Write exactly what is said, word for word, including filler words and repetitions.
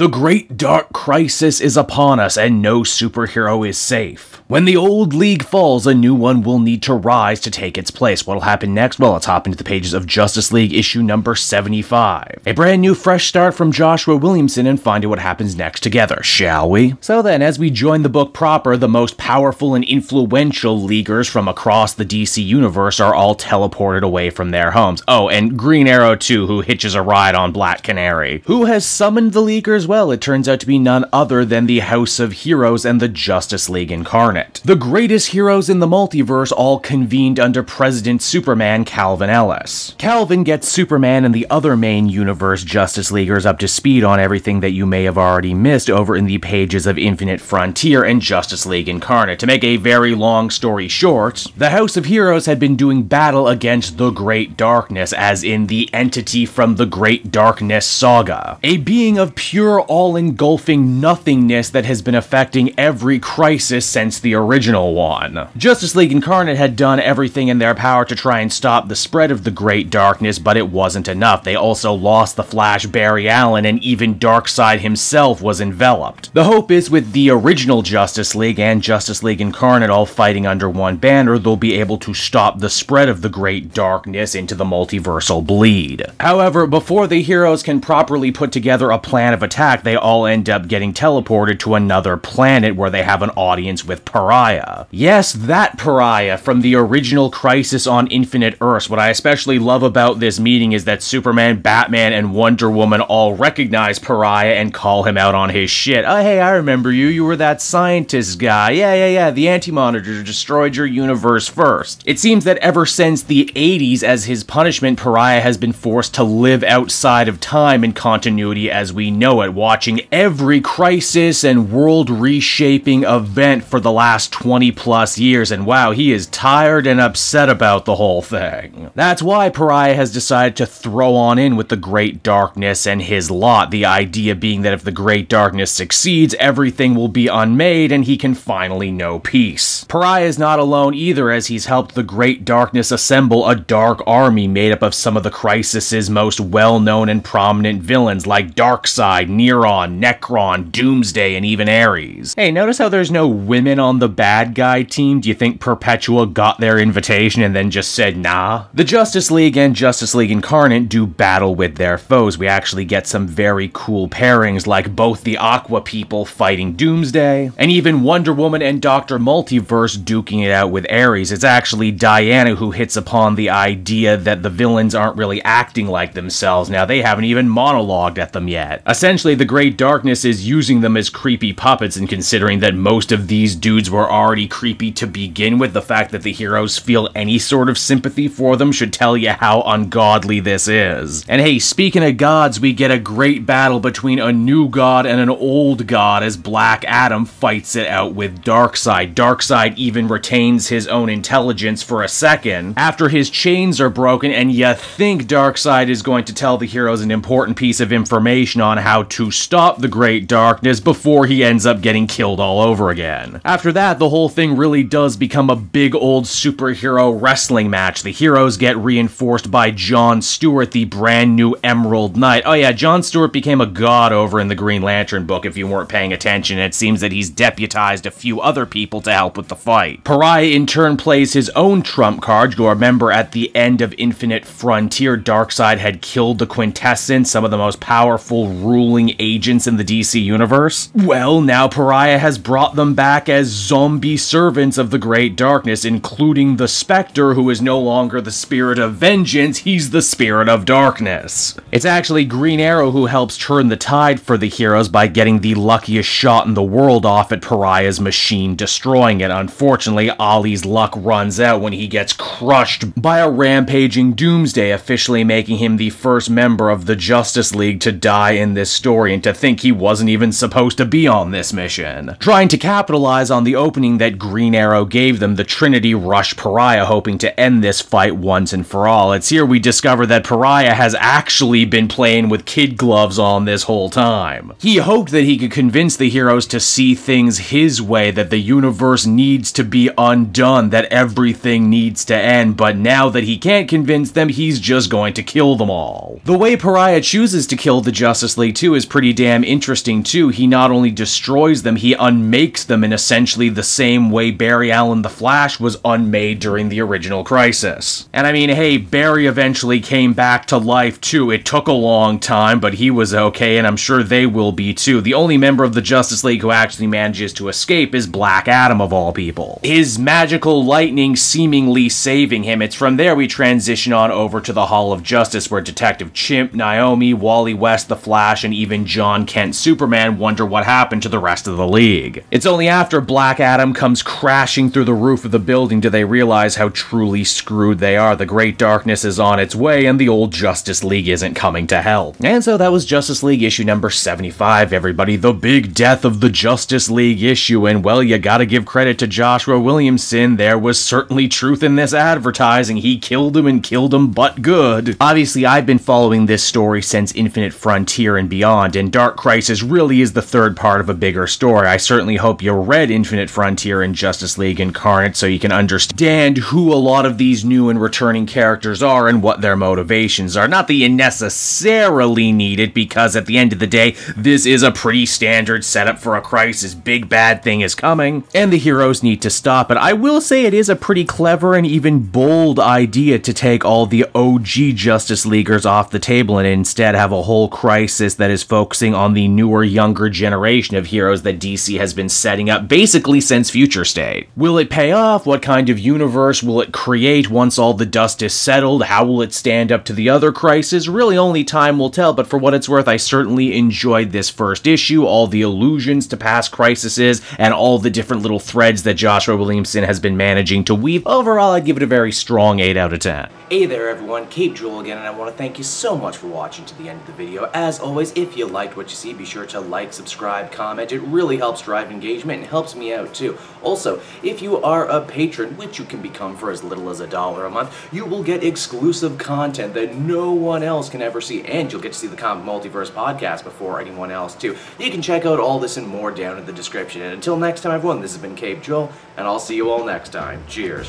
The Great Dark Crisis is upon us, and no superhero is safe. When the old league falls, a new one will need to rise to take its place. What'll happen next? Well, let's hop into the pages of Justice League issue number seventy-five. A brand new fresh start from Joshua Williamson, and find out what happens next together, shall we? So then, as we join the book proper, the most powerful and influential leaguers from across the D C universe are all teleported away from their homes. Oh, and Green Arrow too, who hitches a ride on Black Canary. Who has summoned the leaguers? Well, it turns out to be none other than the House of Heroes and the Justice League Incarnate. The greatest heroes in the multiverse all convened under President Superman Calvin Ellis. Calvin gets Superman and the other main universe Justice Leaguers up to speed on everything that you may have already missed over in the pages of Infinite Frontier and Justice League Incarnate. To make a very long story short, the House of Heroes had been doing battle against the Great Darkness, as in the entity from the Great Darkness saga. A being of pure all-engulfing nothingness that has been affecting every crisis since the original one. Justice League Incarnate had done everything in their power to try and stop the spread of the Great Darkness, but it wasn't enough. They also lost the Flash Barry Allen, and even Darkseid himself was enveloped. The hope is, with the original Justice League and Justice League Incarnate all fighting under one banner, they'll be able to stop the spread of the Great Darkness into the multiversal bleed. However, before the heroes can properly put together a plan of attack, they all end up getting teleported to another planet where they have an audience with Pariah. Yes, that Pariah from the original Crisis on Infinite Earths. What I especially love about this meeting is that Superman, Batman, and Wonder Woman all recognize Pariah and call him out on his shit. Oh, hey, I remember you. You were that scientist guy. Yeah, yeah, yeah. The Anti-Monitor destroyed your universe first. It seems that ever since the eighties, as his punishment, Pariah has been forced to live outside of time and continuity as we know it, watching every crisis and world-reshaping event for the last twenty plus years, and wow, he is tired and upset about the whole thing. That's why Pariah has decided to throw on in with the Great Darkness and his lot, the idea being that if the Great Darkness succeeds, everything will be unmade and he can finally know peace. Pariah is not alone either, as he's helped the Great Darkness assemble a dark army made up of some of the Crisis's most well-known and prominent villains, like Darkseid, Neron, Necron, Doomsday, and even Ares. Hey, notice how there's no women on the bad guy team? Do you think Perpetua got their invitation and then just said nah? The Justice League and Justice League Incarnate do battle with their foes. We actually get some very cool pairings, like both the Aqua people fighting Doomsday, and even Wonder Woman and Doctor Multiverse duking it out with Ares. It's actually Diana who hits upon the idea that the villains aren't really acting like themselves now. They haven't even monologued at them yet. Essentially, the Great Darkness is using them as creepy puppets, and considering that most of these dudes were already creepy to begin with, the fact that the heroes feel any sort of sympathy for them should tell you how ungodly this is. And hey, speaking of gods, we get a great battle between a new god and an old god as Black Adam fights it out with Darkseid. Darkseid even retains his own intelligence for a second after his chains are broken, and you think Darkseid is going to tell the heroes an important piece of information on how to stop the Great Darkness before he ends up getting killed all over again. After that, the whole thing really does become a big old superhero wrestling match. The heroes get reinforced by John Stewart, the brand new Emerald Knight. Oh yeah, John Stewart became a god over in the Green Lantern book, if you weren't paying attention. It seems that he's deputized a few other people to help with the fight. Pariah in turn plays his own trump card. You'll remember at the end of Infinite Frontier, Darkseid had killed the Quintessence, some of the most powerful ruling agents in the D C universe. Well, now Pariah has brought them back as zombie servants of the Great Darkness, including the Spectre, who is no longer the spirit of vengeance, he's the spirit of darkness. It's actually Green Arrow who helps turn the tide for the heroes by getting the luckiest shot in the world off at Pariah's machine, destroying it. Unfortunately, Ollie's luck runs out when he gets crushed by a rampaging Doomsday, officially making him the first member of the Justice League to die in this story, and to think he wasn't even supposed to be on this mission. Trying to capitalize on the opening that Green Arrow gave them, the Trinity rush Pariah, hoping to end this fight once and for all. It's here we discover that Pariah has actually been playing with kid gloves on this whole time. He hoped that he could convince the heroes to see things his way, that the universe needs to be undone, that everything needs to end, but now that he can't convince them, he's just going to kill them all. The way Pariah chooses to kill the Justice League, too, is pretty damn interesting too. He not only destroys them, he unmakes them in essentially the same way Barry Allen the Flash was unmade during the original Crisis. And I mean, hey, Barry eventually came back to life too. It took a long time, but he was okay, and I'm sure they will be too. The only member of the Justice League who actually manages to escape is Black Adam, of all people. His magical lightning seemingly saving him. It's from there we transition on over to the Hall of Justice, where Detective Chimp, Naomi, Wally West, the Flash, and even John Kent Superman wonder what happened to the rest of the League. It's only after Black Adam comes crashing through the roof of the building do they realize how truly screwed they are. The Great Darkness is on its way, and the old Justice League isn't coming to help. And so that was Justice League issue number seventy-five, everybody. The big death of the Justice League issue, and well, you gotta give credit to Joshua Williamson. There was certainly truth in this advertising. He killed him and killed him, but good. Obviously, I've been following this story since Infinite Frontier and beyond, and Dark Crisis really is the third part of a bigger story. I certainly hope you read Infinite Frontier and Justice League Incarnate so you can understand who a lot of these new and returning characters are and what their motivations are. Not that you necessarily need it, because at the end of the day, this is a pretty standard setup for a crisis. Big bad thing is coming, and the heroes need to stop it. I will say it is a pretty clever and even bold idea to take all the O G Justice Leaguers off the table and instead have a whole crisis that is focusing on the newer, younger generation of heroes that D C has been setting up basically since Future State. Will it pay off? What kind of universe will it create once all the dust is settled? How will it stand up to the other crisis? Really only time will tell, but for what it's worth, I certainly enjoyed this first issue, all the allusions to past crises, and all the different little threads that Joshua Williamson has been managing to weave. Overall, I'd give it a very strong eight out of ten. Hey there everyone, Caped Joel again, and I want to thank you so much for watching to the end of the video. As always, if you liked what you see, be sure to like, subscribe, comment. It really helps drive engagement and helps me out too. Also, if you are a patron, which you can become for as little as a dollar a month, you will get exclusive content that no one else can ever see, and you'll get to see the Comic Multiverse podcast before anyone else too. You can check out all this and more down in the description. And until next time everyone, this has been Caped Joel, and I'll see you all next time. Cheers.